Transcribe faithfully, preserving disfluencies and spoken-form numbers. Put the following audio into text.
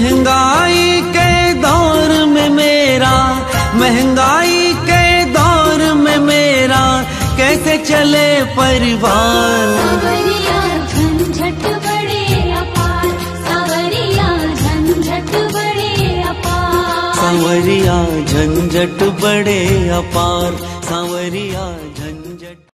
महंगाई के दौर में मेरा, महंगाई के दौर में मेरा कैसे चले परिवार। सावरिया झंझट बड़े अपार, सावरिया झंझट बड़े अपार, सावरिया झंझट बड़े अपार, सावरिया।